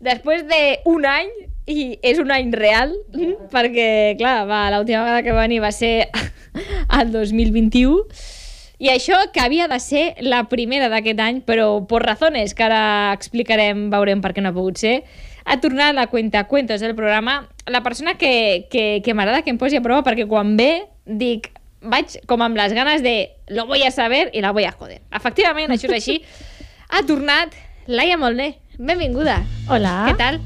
Després d'un any, i és un any real, perquè, clar, l'última vegada que va venir va ser el 2021, i això que havia de ser la primera d'aquest any, però per razones que ara explicarem, veurem per què no ha pogut ser, ha tornat la cuentacuentos del programa, la persona que m'agrada que em posi a prova, perquè quan ve dic, vaig com amb les ganes de lo voy a saber i la voy a joder. Efectivament, això és així. Ha tornat Laia Molné. Benvinguda. Hola. Què tal?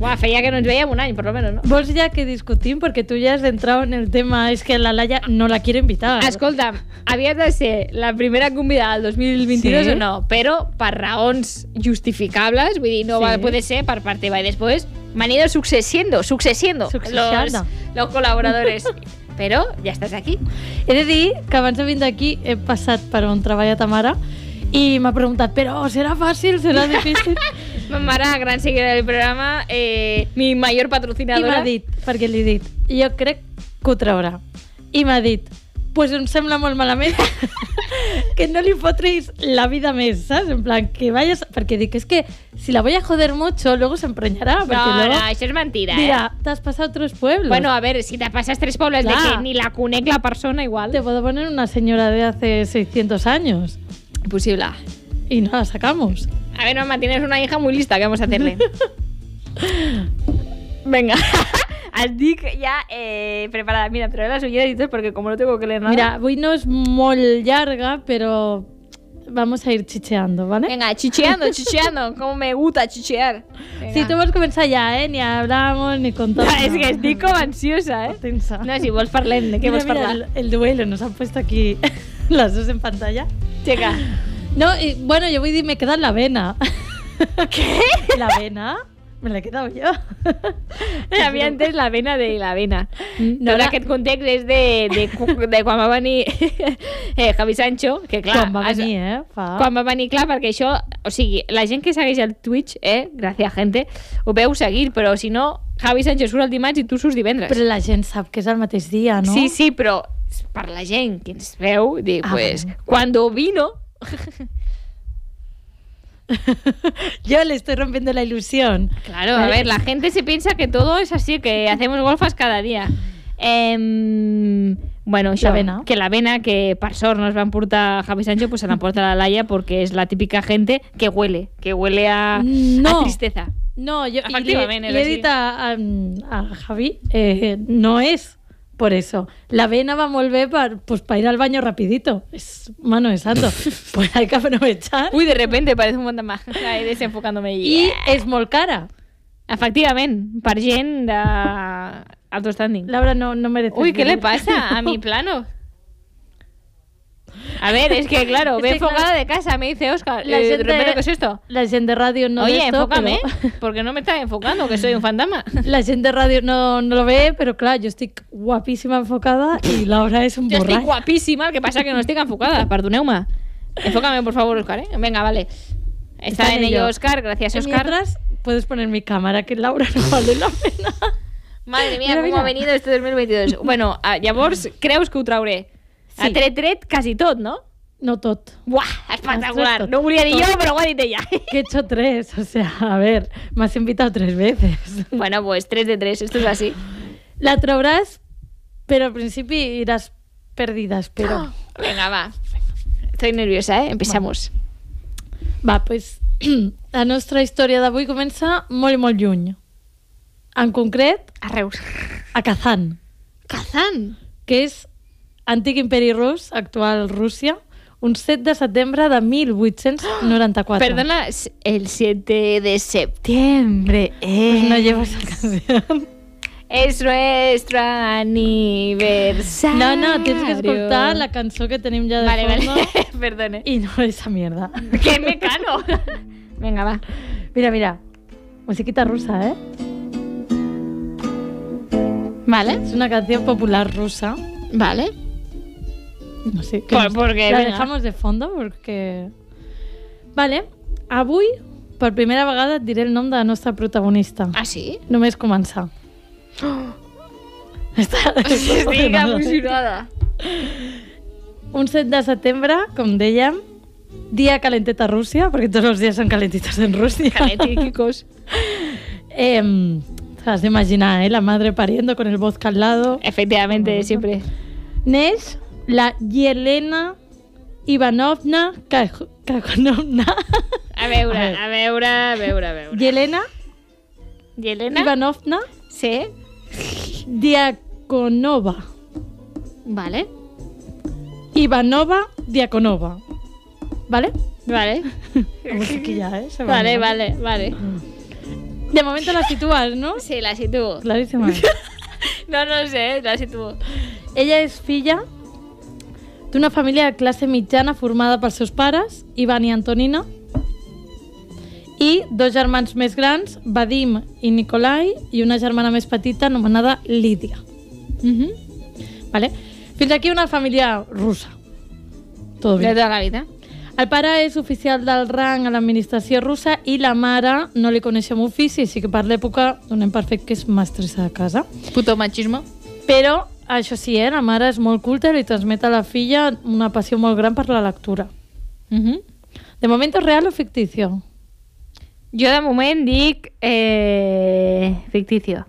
Buah, feia que no ens veiem un año, por lo menos, ¿no? Vos ya que discutim, porque tú ya has entrado en el tema, es que la Laia no la quiero invitar. Escolta, havies de ser la primera convidada del 2022 sí, o no, però per raons justificables, vull dir, no sí, va poder ser per part teva. I després m'han ido succediendo los colaboradores. Però ja estàs aquí. He de dir que abans de vindre aquí he passat per on treballa ta mare i m'ha preguntat, però serà fàcil, serà difícil? Ma mare, gran seguidora del programa, mi major patrocinadora. I m'ha dit, perquè li he dit, jo crec que ho traurà. I m'ha dit, pues em sembla molt malament que no li fotris la vida més, saps? En plan, que vayas... Perquè dic, és que si la voy a joder mucho, luego se empreñará. No, luego... no, això és mentira, mira, t'has passat 3 pueblos. Bueno, a ver, si te pasas 3 pueblos, claro, de que ni la conec la persona igual. Te puedo poner una señora de hace 600 años. Imposible. Y no la sacamos. A ver, mamá, tienes una hija muy lista, ¿qué vamos a hacerle? Venga, al Dick ya preparada. Mira, pero las suyas porque como no tengo que leer nada... Mira, hoy no es muy larga, pero vamos a ir chicheando, ¿vale? Venga, chicheando, como me gusta chichear. Si sí, tú vas comenzar ya, ¿eh? Ni hablamos, ni contamos. No, es que estoy como ansiosa, ¿eh? Tensa. No, si vos parlen, ¿de qué vos parlar? El duelo, nos han puesto aquí las dos en pantalla. Checa. No, y bueno, yo voy a decir, me queda la avena. ¿Qué? ¿La avena? Me la he quedado yo. A mí antes la avena de la avena. No, la que et context és de quan va venir Javi Sancho, que clar... Quan va venir, fa... Quan va venir, clar, perquè això... O sigui, la gent que segueix el Twitch, gràcies, gente, ho veu seguir, però si no, Javi Sancho surt el dimarts i tu surts divendres. Però la gent sap que és el mateix dia, no? Sí, però per la gent que ens veu, dic, pues, cuando vino... Yo le estoy rompiendo la ilusión. Claro, a ver, la gente se piensa que todo es así, que hacemos golfas cada día. Bueno, això, que la avena que per sort no es va emportar Javi Sancho, pues se la emporta la Laia, porque es la típica gente que huele a tristeza. No, yo le he dit a Javi, no es... Por eso, la avena va a volver para ir al baño rapidito. Es mano de santo. Pues hay que aprovechar. Uy, de repente parece un montón más. Ahí desenfocándome. Yeah. I és molt cara. Efectivament, per gent de... alto standing. Laura, no merece. Uy, ¿qué le pasa a mi plano? A ver, es que claro, ve enfocada de casa, me dice Óscar. ¿Pero qué es esto? La gente de radio no ve esto. Oye, enfócame, pero... porque no me estás enfocando, que soy un fantasma. La gente de radio no lo ve, pero claro, yo estoy guapísima enfocada y Laura es un borracho. Yo estoy guapísima, lo que pasa es que no estoy enfocada, pardoneuma. Enfócame, por favor, Óscar, ¿eh? Venga, vale. Está en ello, Óscar, gracias, Óscar. Mientras, puedes poner mi cámara, que Laura no vale la pena. Madre mía, mira, cómo ha venido este 2022. Bueno, llavors, creus que ho trauré? Sí. Ha tret quasi tot, no? No tot. Buah, espectacular. No volia dir jo, però ho ha dit ella. Que he hecho 3, o sea, a ver, me has invitado 3 veces. Bueno, pues 3 de 3, esto es así. La traurás, pero al principio irás perdidas, pero... Oh, venga, va. Estoy nerviosa, ¿eh? Empezamos. Va, pues la nostra història d'avui comença molt i molt lluny. En concret... A Reus. A Kazan. Kazan? Que és... Antic imperi rus, actual Rússia, un 7 de setembre de 1894. Perdona, el 7 de septiembre. Pues no llevas la canción. Es nuestro aniversario. No, tienes que escoltar la cançó que tenim ja de fondo. Vale, perdone. Y no esa mierda. ¡Qué mecano! Venga, va. Mira. Musiquita rusa, ¿eh? Vale. Es una canción popular rusa. Vale. No sé, porque la dejamos de fondo perquè... Vale, avui per primera vegada et diré el nom de la nostra protagonista. Ah, sí? Només començar. Estic emocionada. Un 7 de setembre, com dèiem, dia calenteta a Rússia, perquè tots els dies són calentitos en Rússia. Calenticos. Has de imaginar, ¿eh? La madre pariendo con el vodka al lado. Efectivamente, siempre. Nes, la Yelena Ivanovna Diakonova. A veure. Yelena Ivanovna. Sí. Diakonova. Vale. Ivanova Diakonova. Vale. Musiquilla, ¿eh? Vale. De momento la sitúas, ¿no? Sí, la sitúo. Clarísima. No sé, la sitúo. Ella es filla d'una família de classe mitjana formada pels seus pares, Ivan i Antonina, i dos germans més grans, Vadim i Nikolai, i una germana més petita anomenada Lídia. Vale. Fins aquí una família russa. Tot bé. De tota la vida. El pare és oficial del rang a l'administració russa i la mare no li coneixem ofici, així que per l'època donem per fet que és mestressa de casa. Puto machismo. Però això sí, la mare és molt culta i li transmet a la filla una passió molt gran per la lectura. De moment, és real o ficticio? Jo de moment dic... ficticio.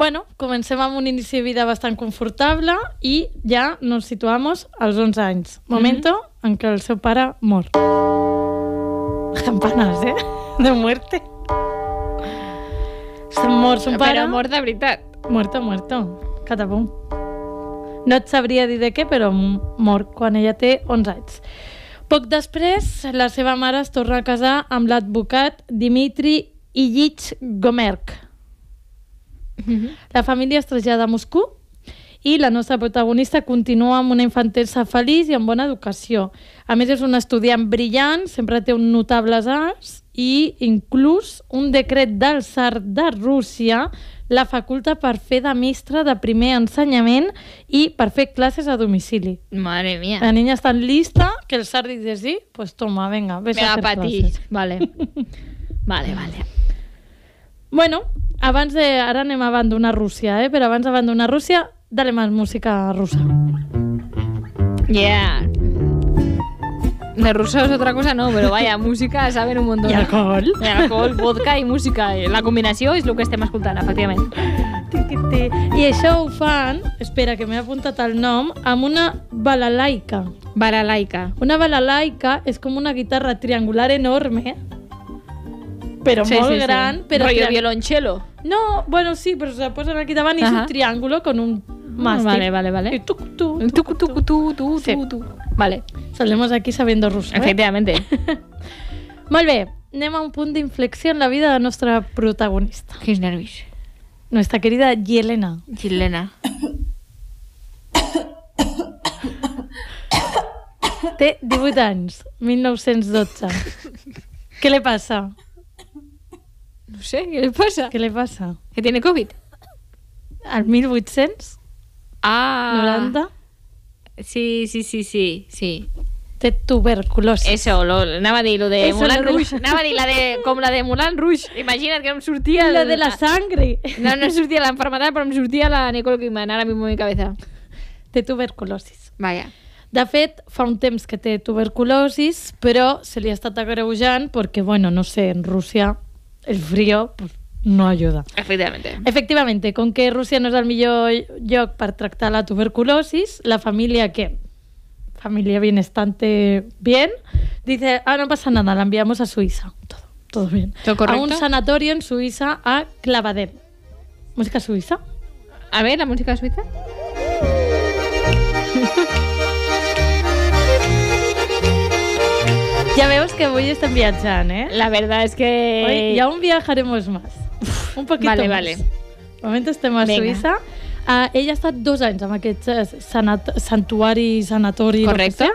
Bueno, comencem amb un inici de vida bastant confortable i ja nos situamos als 11 anys. Momento en què el seu pare mor. Campanes, eh? De muerte. Mor son pare. Però mort de veritat. Muerto. Catapum. No et sabria dir de què, però mor quan ella té 11 anys. Poc després, la seva mare es torna a casar amb l'advocat Dmitri Ilyich Gomerk. La família es trasllada a Moscou i la nostra protagonista continua amb una infantesa feliç i amb bona educació. A més, és un estudiant brillant, sempre té un notables arts i inclús un decret del Tsar de Rússia la faculta per fer de mestra de primer ensenyament i per fer classes a domicili. Madre mía. La niña és tan lista que el Tsar dice sí, pues toma, venga, ves a fer classes. Vale. Bueno, ara anem a abandonar Rússia, però abans d'abandonar Rússia, dale más música russa. Yeah. De rusos otra cosa no, pero vaya, música saben un montón. Y alcohol, vodka y música. La combinació és el que estem escoltant, efectivament. I això ho fan, espera, que m'he apuntat el nom, amb una balalaika. Una balalaika és com una guitarra triangular enorme, però molt gran. Rollo violonchelo. No, bueno, sí, però se posen aquí davant i és un triàngulo con un màstil. Vale. I tu. Vale. Salemos aquí sabiendo ruso. Efectivamente. Molt bé, anem a un punt d'inflexió en la vida de la nostra protagonista. Quins nervis. Nuestra querida Yelena. Té 18 anys, 1912. Què li passa? No sé, què li passa? Que tiene Covid. Al 1800? ¿90? Sí. Té tuberculosis. Eso, anava a dir lo de Moulin Rouge. Anava a dir com la de Moulin Rouge. Imagina't que no em sortia... La de la sangre. No sortia la enfermedad, però em sortia la Nicole Kidman, ara mismo en mi cabeza. Té tuberculosis. Vaja. De fet, fa un temps que té tuberculosis, però se li ha estat agreujant perquè, bueno, no sé, en Rússia el frío... no ajuda. Efectivamente, com que Rússia no és el millor lloc per tractar la tuberculosis, la família què? Família benestante bien. Dice, no pasa nada, la enviamos a Suïssa. Todo bien. A un sanatorio en Suïssa, a Clavadel. ¿Música suïssa? A ver, la música suïssa. Ja veus que avui estem viatjant, eh? La verdad es que... Hoy ya aún viajaremos más. Un poquito más. Vale. De moment estem a Suïssa. Ella ha estat 2 anys amb aquest sanatori... Correcte.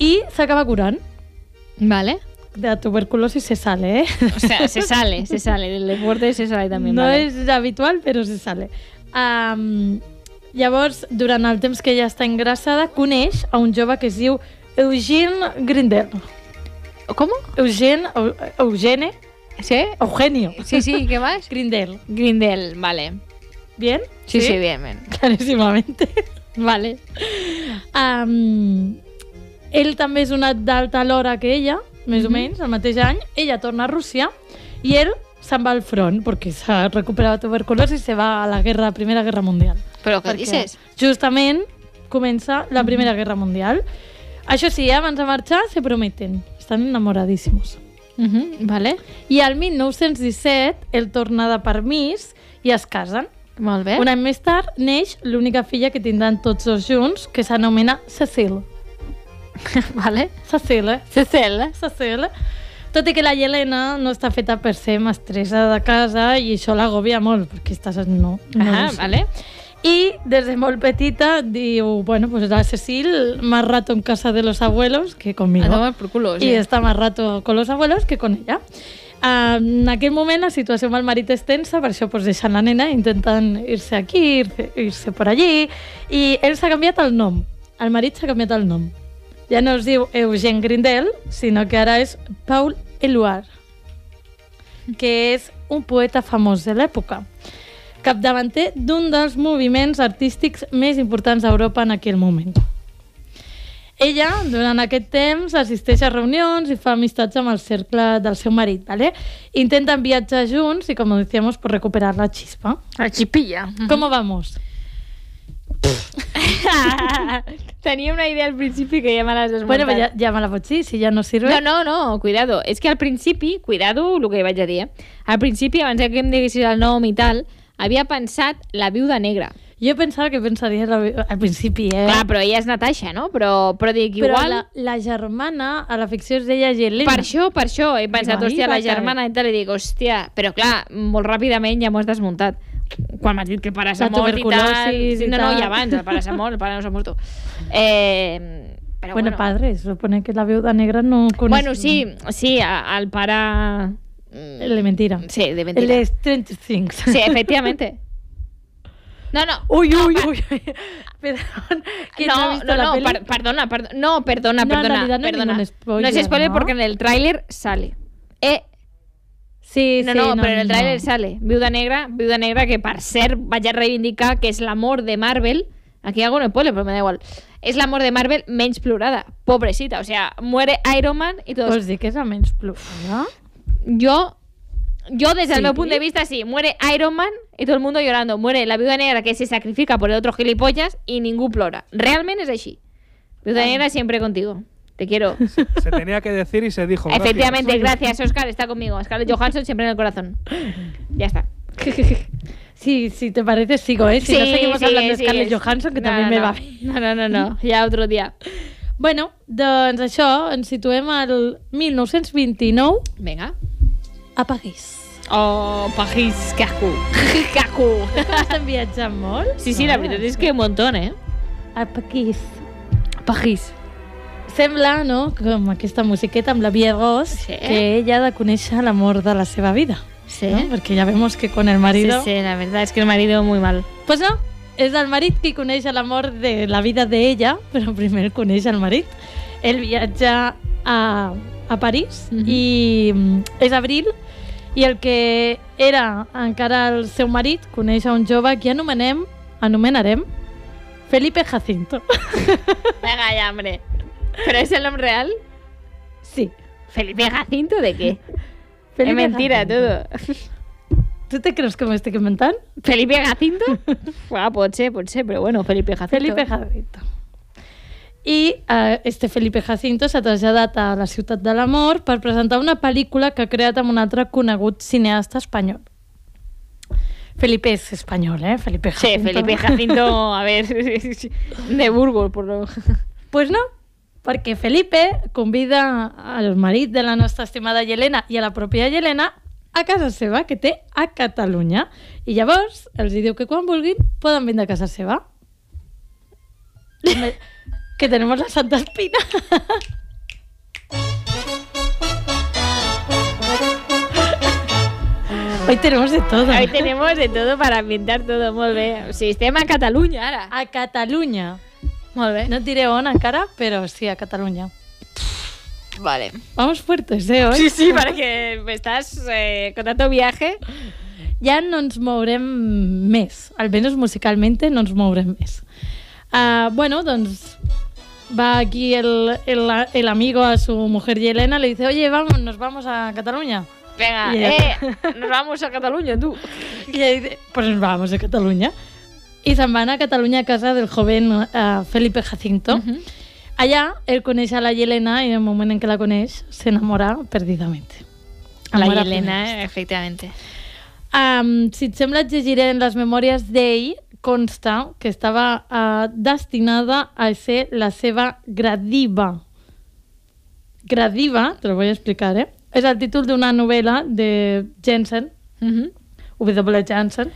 I s'acaba curant. Vale. De tuberculosi se sale, eh? O sea, se sale. Del deporte se sale també. No és habitual, però se sale. Llavors, durant el temps que ella està engrassada, coneix a un jove que es diu Eugène Grindel. Com? Eugène. ¿Sí? Eugenio. Sí, ¿qué más? Grindel, vale. ¿Bien? Sí, bien. Clarísimamente. Vale. Ell també és una d'alta l'hora que ella, més o menys, el mateix any, ella torna a Rússia i ell se'n va al front perquè s'ha recuperat de tuberculosi i se va a la guerra, la Primera Guerra Mundial. Però què dices? Justament comença la Primera Guerra Mundial. Això sí, abans de marxar se prometen. Estan enamoradíssimos. Vale. I al 1917 ell torna de permís i es casen. Molt bé. Un any més tard neix l'única filla que tindran tots dos junts, que s'anomena Cecil. Vale? Cecil. Cecil. Cecil. Tot i que la Yelena no està feta per ser mestressa de casa i això l'agobia molt, perquè estàs... No. Ah, vale. I des de molt petita diu, bueno, pues la Cecil más rato en casa de los abuelos que conmigo. Andaba por culo, sí. I està más rato con los abuelos que con ella. En aquell moment la situació amb el marit és tensa, per això pues, deixant la nena, intentant irse aquí, irse por allí, i ell s'ha canviat el nom, el marit s'ha canviat el nom. Ja no es diu Eugène Grindel, sinó que ara és Paul Eluard, que és un poeta famós de l'època, capdavanter d'un dels moviments artístics més importants d'Europa en aquell moment. Ella, durant aquest temps, assisteix a reunions i fa amistats amb el cercle del seu marit, ¿vale? Intenten viatjar junts i, com decíamos, por recuperar la chispa. La chispilla. ¿Cómo vamos? Tenía una idea al principio que ya me la has desmontado. Bueno, ya me la pots dir, si ya no sirve. No, cuidado. És que al principi, cuidado el que vaig a dir, al principi, abans que em diguessis el nom i tal, havia pensat la viuda negra. Jo pensava que pensaria al principi, eh? Clar, però ella és Natasha, no? Però dic, igual... Però la germana, a la ficció és d'ella Yelena. Per això. He pensat, hòstia, la germana, i tal, i dic, hòstia... Però clar, molt ràpidament ja m'ho has desmuntat. Quan m'has dit que el pare s'ha mort i tal... No, i abans, el pare s'ha mort, el pare no s'ha mort. Bueno, padre, supone que la viuda negra no... Bueno, sí, el pare... De mentira. Sí, de mentira. El Stranger Things. Sí, efectivamente. No. Uy. Perdón. No, perdona. No, perdona. No, es spoiler, no es spoiler, ¿no? Porque en el tráiler sale. Sí, no, pero en el tráiler sale. Viuda negra, que para ser, vaya a reivindicar que es el amor de Marvel. Aquí hago un spoiler, pero me da igual. Es el amor de Marvel menys plorada. Pobrecita, o sea, muere Iron Man y todo. Pues sí que es la menys plorada. Yo desde el meu punto de vista, sí, muere Iron Man y todo el mundo llorando. Muere la viuda negra que se sacrifica por el otro gilipollas y ningún plora. Realmente es así. Viuda negra siempre contigo. Te quiero. Se tenía que decir y se dijo. Efectivamente, gracias, Oscar, está conmigo. Scarlett Johansson siempre en el corazón. Ya está. Sí, si te parece, sigo, ¿eh? Si no seguimos hablando de Scarlett Johansson, que también me va bien. No, ya otro día. Bueno, doncs això, ens situem al 1929. Vinga. A París. Oh, París, que acu. Estan viatjant molt? Sí, la veritat és que un montón, eh? A París. Sembla, no?, com aquesta musiqueta amb la Via Rose, que ella ha de conèixer l'amor de la seva vida. Sí. Perquè ja vemos que con el marido... Sí, la verdad es que el marido muy mal. Pues no, és el marit qui coneix l'amor de la vida d'ella, però primer coneix el marit. Ell viatja a París i és abril i el que era encara el seu marit coneix a un jove que anomenarem Felipe Jacinto. Venga ja, hombre. Però és el nom real? Sí. Felipe Jacinto de què? És mentira, todo. ¿Tú te crees que me estoy inventando? ¿Felipe Jacinto? Pot ser, pero bueno, Felipe Jacinto. I este Felipe Jacinto s'ha traslladat a la ciutat de l'amor per presentar una pel·lícula que ha creat amb un altre conegut cineasta espanyol. Felipe és espanyol, eh? Felipe Jacinto. Sí, Felipe Jacinto, a ver, de Burgos, por lo... Pues no, perquè Felipe convida al marit de la nostra estimada Yelena i a la pròpia Yelena a casa seva, que té a Catalunya. I llavors els diu que quan vulguin poden vindre a casa seva. Que tenemos la Santa Espina. Hoy tenemos de todo. Hoy tenemos de todo para ambientar todo molt bé. Sistema Catalunya, ara. A Catalunya. Molt bé. No et diré on encara, però sí, a Catalunya. Vale. Vamos fuertes, hoy. Sí, para que estás con tanto viaje. Ja no ens mourem més. Almenys musicalmente no ens mourem més. Bueno, doncs va aquí el amigo a su mujer Yelena, le dice, oye, vamos, nos vamos a Cataluña. Venga, nos vamos a Cataluña, tú. Y ella dice, pues nos vamos a Cataluña. I se'n van a Catalunya a casa del joven Felipe Jacinto. Allà ell coneix a la Yelena i en el moment en què la coneix s'enamora perdidamente. La Yelena, efectivament. Si et sembla, et llegiré en les memòries d'ell, consta que estava destinada a ser la seva gradiva. Gradiva, te lo voy a explicar, eh? És el títol d'una novel·la de Jensen, W. Jensen.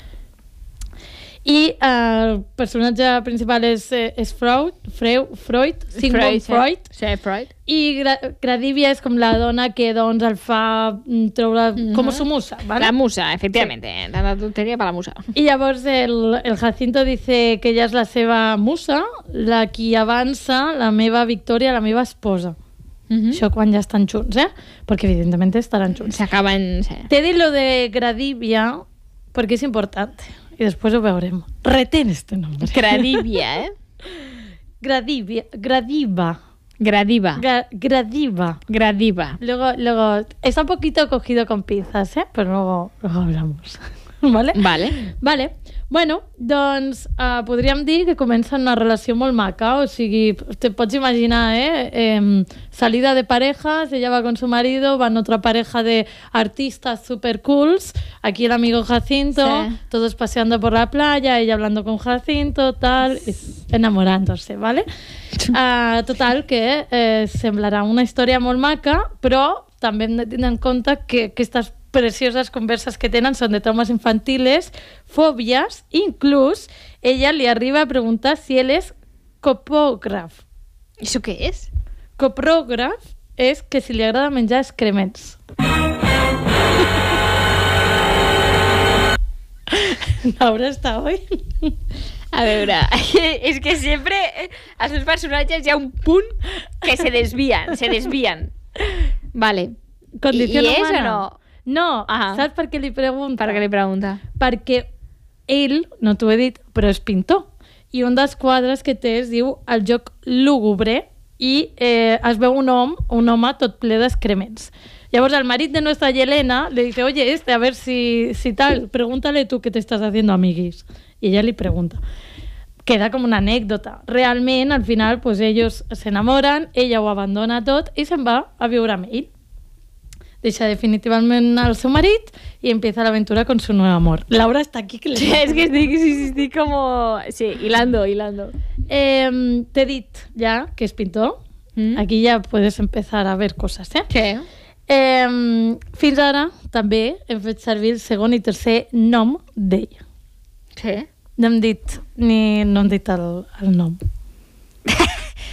I el personatge principal és Freud, Sigmund Freud. I Gradivia és com la dona que el fa treure com su musa. La musa, efectivament. La tonteria per la musa. I llavors el Jacinto dice que ella és la seva musa, la qui avança la meva victòria, la meva esposa. Això quan ja estan junts, eh? Perquè evidentment estaran junts. S'acaben... T'he dit lo de Gradivia perquè és important. Y después lo veremos. Retén este nombre. Gradivia, ¿eh? Gradiva. Luego, está un poquito cogido con pinzas, ¿eh? Pero luego hablamos. Vale. Bueno, doncs podríem dir que comença una relació molt maca, o sigui, te pots imaginar, salida de parejas, ella va con su marido, van otra pareja de artistas super cools, aquí el amigo Jacinto, sí, todos paseando por la playa, ella hablando con Jacinto, tal, enamorándose, ¿vale? Total, que semblarà una història molt maca, però també hem de tenir en compte que aquestes preciosas conversas que tienen son de traumas infantiles, fobias, incluso ella le arriba a preguntar si él es copógrafo. ¿Eso qué es? Copógrafo es que si le agrada menjar excrements. Ahora está hoy. A veure, és que sempre els seus personatges hi ha un punt que se desvien. Vale. Condició humana. I és o no? No, saps per què li pregunta? Per què li pregunta? Perquè ell, no t'ho he dit, però és pintor. I un dels quadres que té es diu El joc lúgubre i es veu un home tot ple d'excrements. Llavors el marit de nostra Yelena li dice, oye, a ver si tal, pregúntale tú qué te estás haciendo, amiguis. I ella li pregunta. Queda com una anècdota. Realment, al final, pues, ells s'enamoren, ella ho abandona tot i se'n va a viure amb ell. Deixa definitivament al seu marit y empieza la aventura con su nuevo amor. Laura está aquí. Que sí, es que estoy como... Sí, hilando. Te he dit ya que es pintor. Aquí ya puedes empezar a ver cosas, ¿eh? Què? Fins ara també hem fet servir el segon i tercer nom d'ell. Què? No hem dit el nom.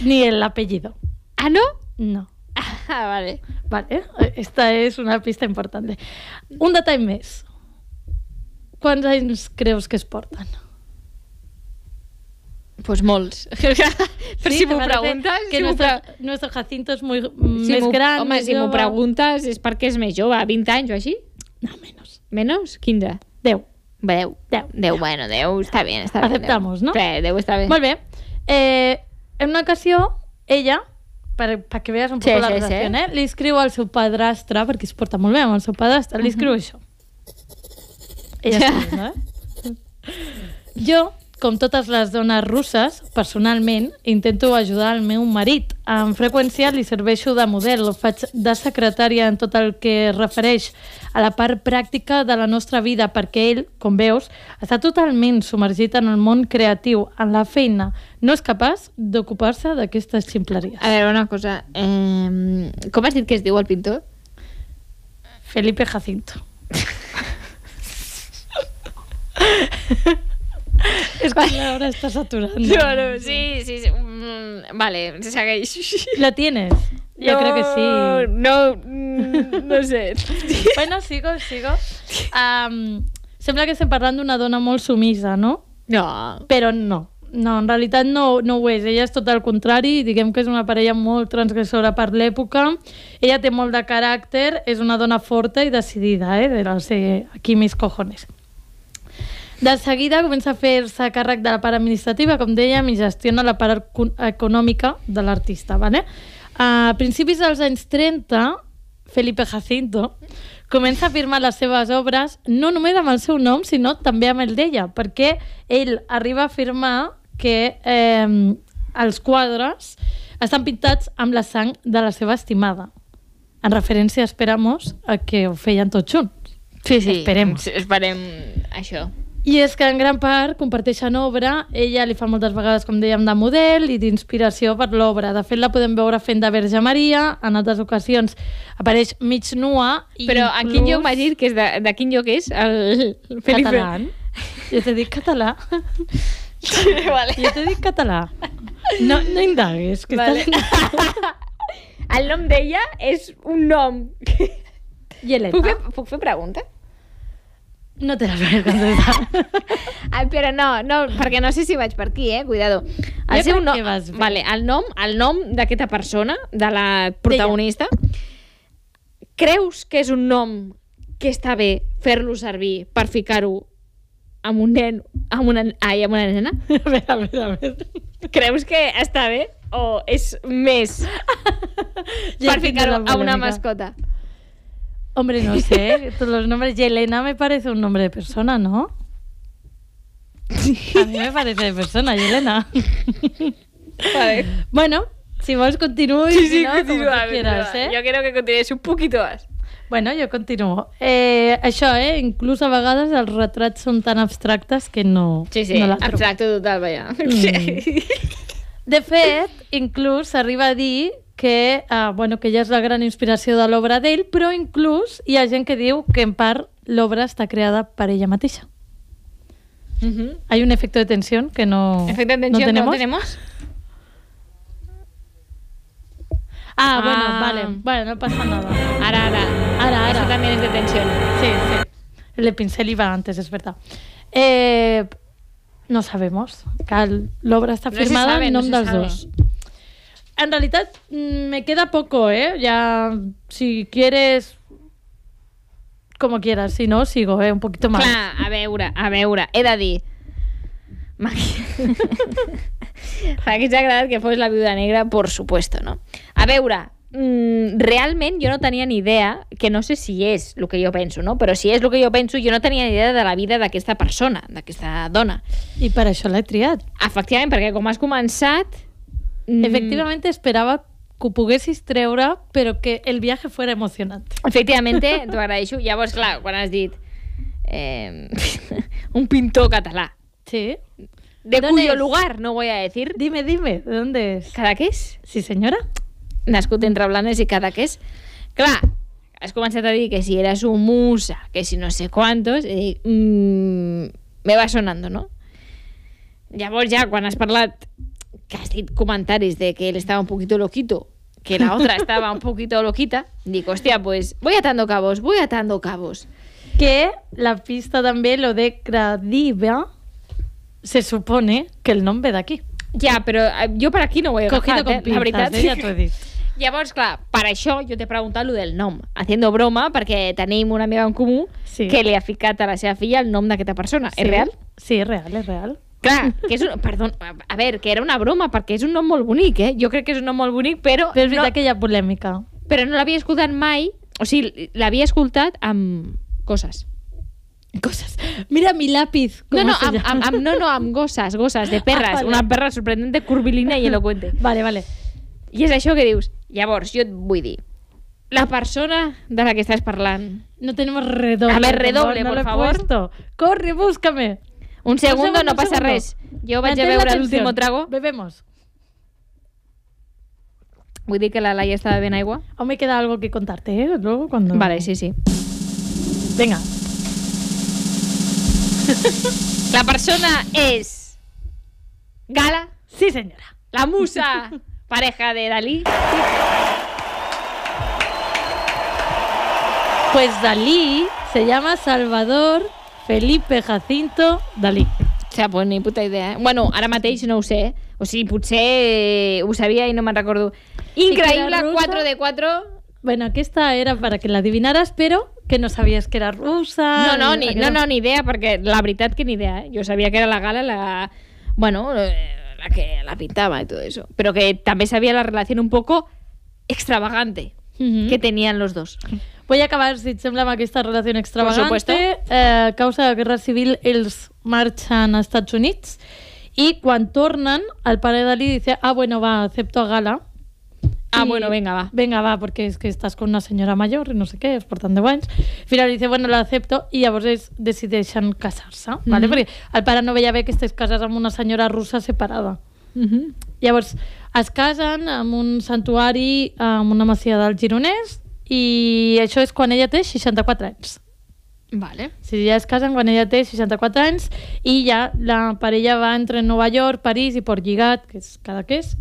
Ni el apellido. Ah, no? No. Ah, vale. Esta és una pista important. Un detall més. Quants anys creus que es porten? Pues molts. Però si m'ho preguntes... Que nuestro Jacinto és més gran. Home, si m'ho preguntes és perquè és més jove. 20 anys o així? No, menos. Menos? 15? 10. 10, bueno, 10 està bé. Aceptamos, no? 10 està bé. Molt bé. En una ocasió, ella... per que veus un poc la relació, eh? Li escriu al seu padrastre, perquè es porta molt bé amb el seu padrastre, li escriu això. Ella escriu, no? Jo, com totes les dones russes, personalment, intento ajudar el meu marit. Amb freqüència li serveixo de model, el faig de secretària en tot el que refereix a la part pràctica de la nostra vida, perquè ell, com veus, està totalment submergit en el món creatiu, en la feina. No és capaç d'ocupar-se d'aquestes ximpleries. A veure, una cosa. Com has dit que es diu el pintor? Felipe Jacinto. És que ara està saturant. Sí. Vale, segueix. ¿La tienes? Yo creo que sí. No sé. Bueno, sigo. Sembla que estem parlant d'una dona molt sumisa, no? No. Però no. No, en realitat no ho és. Ella és tot el contrari, diguem que és una parella molt transgressora per l'època. Ella té molt de caràcter, és una dona forta i decidida, de la ser aquí mis cojones. De seguida comença a fer-se càrrec de la part administrativa, com dèiem, i gestiona la part econòmica de l'artista, vale? A principis dels anys 30, Felipe Jacinto comença a firmar les seves obres no només amb el seu nom, sinó també amb el d'ella, perquè ell arriba a afirmar que els quadres estan pintats amb la sang de la seva estimada. En referència, esperamos, a que ho feien tots junts. Sí, sí, esperem això. I és que en gran part comparteixen obra. Ella li fa moltes vegades, com dèiem, de model i d'inspiració per l'obra. De fet, la podem veure fent de Verge Maria, en altres ocasions apareix mig nua. Però a quin lloc va dir que és de quin lloc és el Felipe? Català. Jo t'he dit català. Vale. Jo t'he dit català. No, no indagues. Que vale. El nom d'ella és un nom. Yelena. Puc fer pregunta? No te la faré contestar. Ai, però no, perquè no sé si vaig per aquí, cuidado. El seu nom, vale, el nom d'aquesta persona, de la protagonista, creus que és un nom que està bé fer-lo servir per ficar-ho amb un nen, amb una nena? A veure. Creus que està bé o és més per ficar-ho a una mascota? Hombre, no sé, todos los nombres. Yelena me parece un nombre de persona, ¿no? A mí me parece de persona, Yelena. Vale. Bueno, si vos continuáis, sí, si no, continúa, como tú quieras, ¿eh? Yo quiero que continuéis un poquito más. Bueno, jo continuo. Això, inclús a vegades els retrats són tan abstractes que no... Sí, no abstracte total, vaja. Sí. De fet, inclús s'arriba a dir que ja és la gran inspiració de l'obra d'ell, però inclús hi ha gent que diu que en part l'obra està creada per ella mateixa. Uh-huh. Hay un efecto de tensión que no... ¿Efecto de tensión no tenemos? Vale. Bueno, no pasa nada. Ahora. Eso también es de tensión. Sí. El de pincel iba antes, es verdad. No sabemos. La obra está firmada en nombre de los dos. En realidad, me queda poco, ¿eh? Ya, si quieres... Como quieras. Si no, sigo, un poquito más. Clar, a veure. He de dir... Aquí s'ha agradat que fos la Viuda Negra, por supuesto, ¿no? A veure, realment jo no tenia ni idea, que no sé si és el que jo penso, no? Però si és el que jo penso, jo no tenia ni idea de la vida d'aquesta persona, d'aquesta dona. I per això l'he triat. Efectivament, perquè com has començat... Efectivament, esperava que ho poguessis treure, però que el viatge fos emocionant. Efectivament, t'ho agraeixo. Llavors, clar, quan has dit... un pintor català. Sí. De cuyo lugar no voy a decir. Dime, ¿de dónde es? Cadaqués. Sí, senyora. Nascut entre Blanes i Cadaqués. Clar, has començat a dir que si eres un musa, que si no sé quantos, me va sonando, ¿no? Llavors ja, quan has parlat, que has dit comentaris de que ell estava un poquito loquito, que la otra estava un poquito loquita, dic, hòstia, pues voy atando cabos. Que la pista també, lo de Gradiva, se supone que el nombre de aquí. Ja, però jo per aquí no ho he agafat, la veritat. Ja t'ho he dit. Llavors, clar, per això jo t'he preguntat lo del nom. Haciendo broma, perquè tenim una amiga en comú que li ha ficat a la seva filla el nom d'aquesta persona. És real? Sí, és real. Clar, que és un... Perdó, a veure, que era una broma, perquè és un nom molt bonic, eh? Jo crec que és un nom molt bonic, però... Però és veritat que hi ha polèmica. Però no l'havia escoltat mai, o sigui, l'havia escoltat amb cosas. Mira mi lápiz. No, gosas de perras. Vale. Una perra sorprendente, curvilina y elocuente. Vale. I és això que dius. Llavors, jo et vull dir, la persona de la que estàs parlant... No tenemos redoble. A ver, redoble, por favor. Corre, búscame. Un segundo, no passa res. Jo vaig a veure l'último trago. Bebemos. Vull dir que la Laia està bevent aigua. Aún me queda algo que contarte, ¿eh? Luego cuando... Vale, sí. Venga. La persona es Gala. Sí, señora. La musa pareja de Dalí. Pues Dalí se llama Salvador Felipe Jacinto Dalí. O sea, pues ni puta idea, eh? Bueno, ara mateix no ho sé. O sigui, potser ho sabia i no me'n recordo. Increïble, 4 de 4 Bueno, aquesta era per a que l'adivinares, però que no sabies que era russa... No, ni idea, perquè la veritat que ni idea, eh? Jo sabia que era la Gala, la... Bueno, la que la pintaba y todo eso. Pero que también sabía la relación un poco extravagante que tenían los dos. Voy a acabar, si et sembla, amb aquesta relació extravagant. Por supuesto. Causa de guerra civil, ells marxen a Estats Units i quan tornen, el pare Dalí dice, ah, bueno, va, acepto a Gala. Ah, bueno, venga, va. Venga, va, porque es que estás con una señora mayor y no sé qué, es por tant de guanys. Al final dice, bueno, la acepto, i llavors ells decideixen casar-se, ¿vale? Perquè el pare no veia bé que estés casats amb una senyora russa separada. Llavors, es casen amb un santuari, amb una masia del Gironès, i això és quan ella té 64 anys. Vale. Sí, ja es casen quan ella té 64 anys i ja la parella va entre Nova York, París i Port Lligat, que és Cadaqués.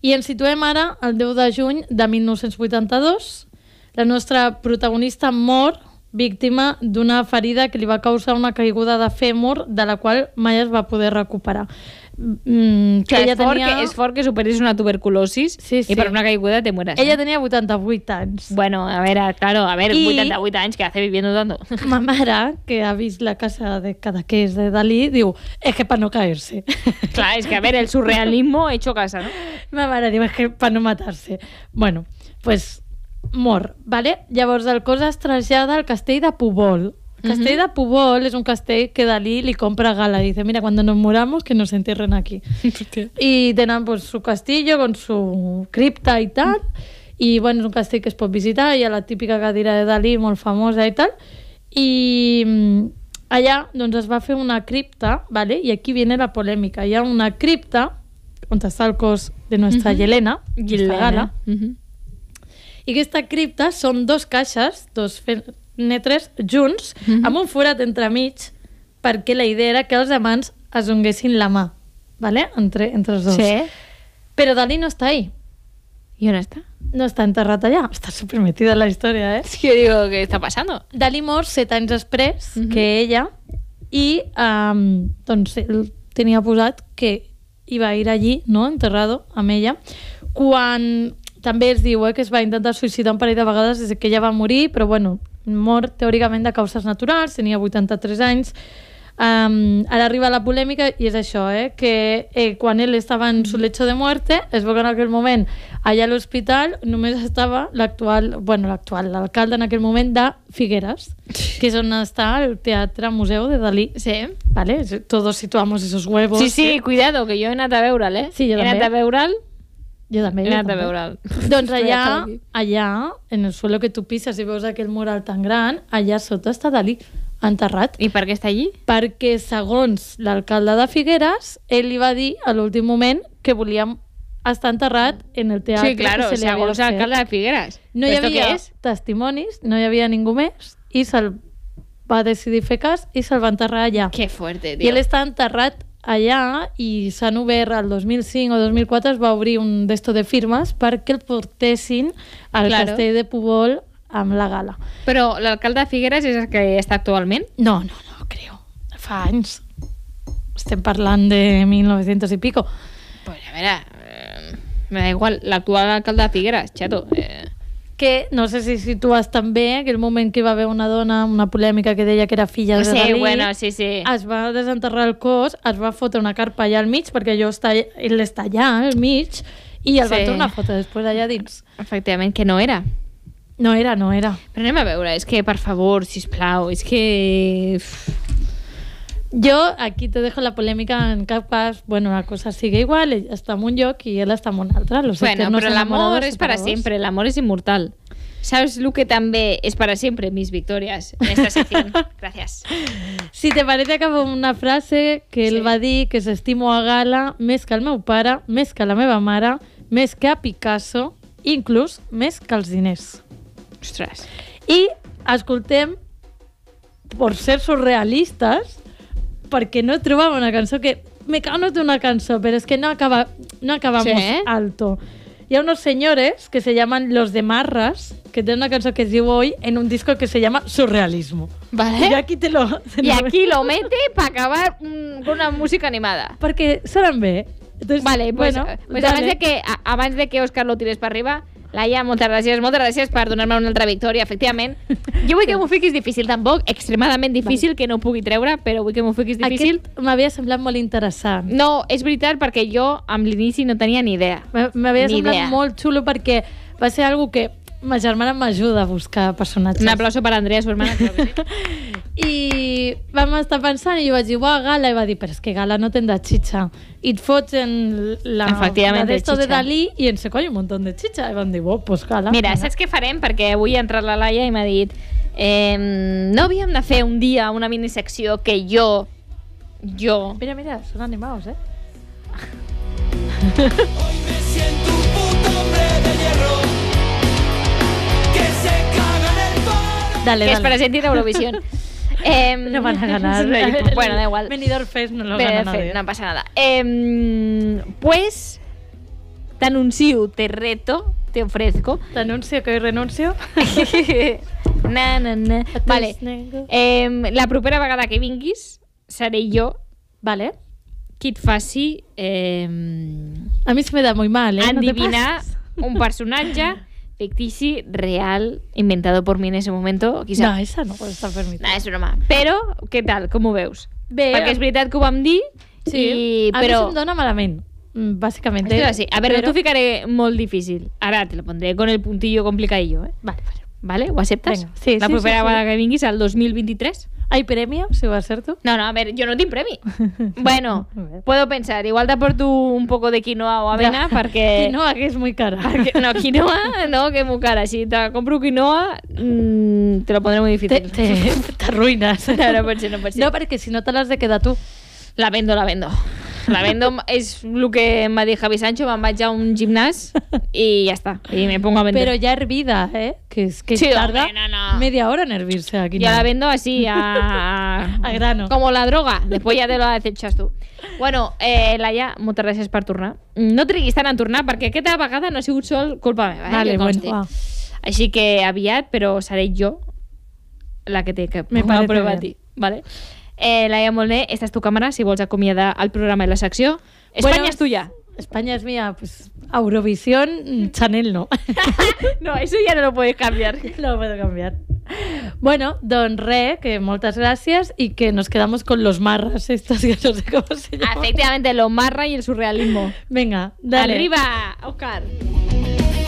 I ens situem ara el 10 de juny de 1982. La nostra protagonista mor víctima d'una ferida que li va causar una caiguda de fèmur de la qual mai es va poder recuperar. És fort que superis una tuberculosis i per una caiguda te mueres. Ella tenia 88 anys. Bueno, a veure, claro, a veure, 88 anys, que hace viviendo tanto. Ma mare, que ha vist la casa de Cadaqués de Dalí, diu, es que para no caerse. Clar, és que a veure, el surrealismo hecho casa, ¿no? Ma mare diu, es que para no matarse. Bueno, pues mor, ¿vale? Llavors el cos es trasllada al castell de Púbol. Castell de Púbol és un castell que Dalí li compra a Gala. Dice, mira, cuando nos muramos, que nos entierren aquí. Y tenen pues, su castillo con su cripta y tal. Y bueno, és un castell que es pot visitar. Hi ha la típica cadira de Dalí, molt famosa i tal. I allà doncs, es va fer una cripta, ¿vale? Y aquí viene la polèmica. Hi ha una cripta on està el cos de nuestra Yelena, Yelena. Gala. I aquesta cripta són dos caixes, dos netres junts, amb un forat entremig, perquè la idea era que els amants es donguessin la mà, ¿vale? entre els dos. Sí. Però Dalí no està ahí. I on està? No està enterrat allà. Està supermetida la història, eh? Sí, jo digo, què està passant? Dalí mor 7 anys després que ella i doncs ell tenia posat que iba a ir allí, ¿no? Enterrado amb ella. Quan... També es diu que es va intentar suïcidar un parell de vegades des que ella va morir, però bueno, mor teòricament de causes naturals, tenia 83 anys. Ara arriba la polèmica i és això, que quan ell estava en su lecho de muerte, es veu que en aquell moment allà a l'hospital només estava l'actual alcalde en aquell moment de Figueres, que és on està el Teatre Museu de Dalí. Sí. ¿Vale? Todos situamos esos huevos. Sí, sí, cuidado, que jo he anat a veure'l, eh? Sí, jo també. He anat a veure'l. Jo també. He anat a veure'l. Doncs allà, en el suelo que tu pises i veus aquell mural tan gran, allà sota està Dalí, enterrat. I per què està allí? Perquè, segons l'alcalde de Figueres, ell li va dir a l'últim moment que volia estar enterrat en el teatre. Sí, claro, segons l'alcalde de Figueres. No hi havia testimonis, no hi havia ningú més, i se'l va decidir fer cas i se'l va enterrar allà. Que fuerte, tio. I ell està enterrat allà, i s'han obert el 2005 o 2004, es va obrir un d'esto de firmes perquè el portessin al castell de Púbol amb la Gala. Però l'alcalde de Figueres és el que està actualment? No, creo. Fa anys. Estem parlant de 1900 i pico. Pues a veure, me da igual, l'actual alcalde de Figueres, xato. Que no sé si situes també aquell moment que hi va haver una dona, una polèmica que deia que era filla de Dalí. Sí. Es va desenterrar el cos, es va fotre una carpa allà al mig, perquè ell està allà al mig, i el va tornar a fotre després allà dins. Efectivament, que no era. No era. Però anem a veure, és que, per favor, sisplau, és que... Jo aquí te dejo la polèmica en cap cas. Bueno, la cosa sigue igual, ell està en un lloc i ell està en un altre. Bueno, però l'amor és per sempre, l'amor és immortal. ¿Sabes lo que també és per sempre? Mis victorias en esta sección. Gracias. Si te parece, acabo amb una frase que ell va dir, que s'estimo a Gala més que al meu pare, més que a la meva mare, més que a Picasso, inclús més que als diners. Ostres. I escoltem, per ser surrealistes, perquè no trobava una cançó que... Me cago en una cançó, pero es que no acabamos alto. Y hay unos señores que se llaman Los de Marras, que tienen una canción que digo hoy en un disco que se llama Surrealismo. ¿Vale? Y aquí lo mete para acabar con una música animada. Porque suenan bien. Entonces, vale, pues bueno, antes de que Óscar lo tires para arriba, Laia, moltes gràcies per donar-me una altra victòria, efectivament. Jo vull que m'ho fiquis difícil, tampoc, extremadament difícil, que no ho pugui treure, però vull que m'ho fiquis difícil. Aquest m'havia semblat molt interessant. No, és veritat, perquè jo amb l'inici no tenia ni idea. M'havia semblat molt xulo perquè va ser algo que ma germana m'ajuda a buscar personatges. Un aplauso per Andrea, su hermana. I vam estar pensant i jo vaig dir, uau, Gala, i va dir, però és que Gala no tendrà xitxa. I et fots en la d'esto de Dalí i ens coi un muntó de xitxa. I vam dir, uau, pues Gala. Mira, saps què farem? Perquè avui ha entrat la Laia i m'ha dit, no havíem de fer un dia una minisecció que jo... Mira, mira, són animados, eh? Hoy me siento un puto hombre de hierro. Dale, que es presenti en Eurovisión. No van a ganar. Bueno, da igual. Benidorm Fest no lo gana nadie. No pasa nada. Pues te anuncio, te reto, te ofrezco. Te anuncio que hoy renuncio. No. Vale. La propera vegada que vinguis seré jo, vale? Que et faci... A mi se me da muy mal, ¿eh? Endevinar un personatge fictici, real, inventado por mí en ese momento, quizá. No, esa no pot estar permitida. No, és broma. Però, què tal? Com ho veus? Bé. Perquè és veritat que ho vam dir, sí. A mi se'm dona malament, bàsicament. A veure, no t'ho ficaré molt difícil. Ara te lo pondré con el puntillo complicadillo, eh? Vale. Ho acceptes? Sí. La propera vegada que vinguis, al 2023. ¿Hay premio, si va a ser tú? No, a ver, yo no te premio. Bueno, puedo pensar, igual te aporto un poco de quinoa o avena, ya. Porque... Quinoa, que es muy cara. No, quinoa, no, que es muy cara. Si te compro quinoa, te lo pondré muy difícil. Te arruinas. No, porque si no te las de queda tú. La vendo. La vendo, es lo que me dijo Javi Sancho, me vaya a un gimnasio y ya está, y me pongo a vender. Pero ya hervida, ¿eh? Que es que sí, tarda media hora en hervirse aquí. Ya no. La vendo así, a grano. Como la droga, después ya te la desechas tú. Bueno, Laia, moltes gràcies per tornar. No triguis tant en tornar, perquè aquesta vegada no ha sigut sol culpa meva, eh? Vale, bueno. Així que aviat, però seré jo la que te ponga a prova a ti, ¿vale? Laia Molné, esta es tu càmera, si vols acomiadar el programa i la secció. Espanya és tuya. España es mía, pues Eurovisión, Chanel no. No, eso ya no lo puedes cambiar. No lo puedo cambiar. Bueno, don Re, que muchas gracias y que nos quedamos con los marras estos, que no sé cómo se llaman. Efectivamente, los marras y el surrealismo. Venga, dale. Arriba, Oscar.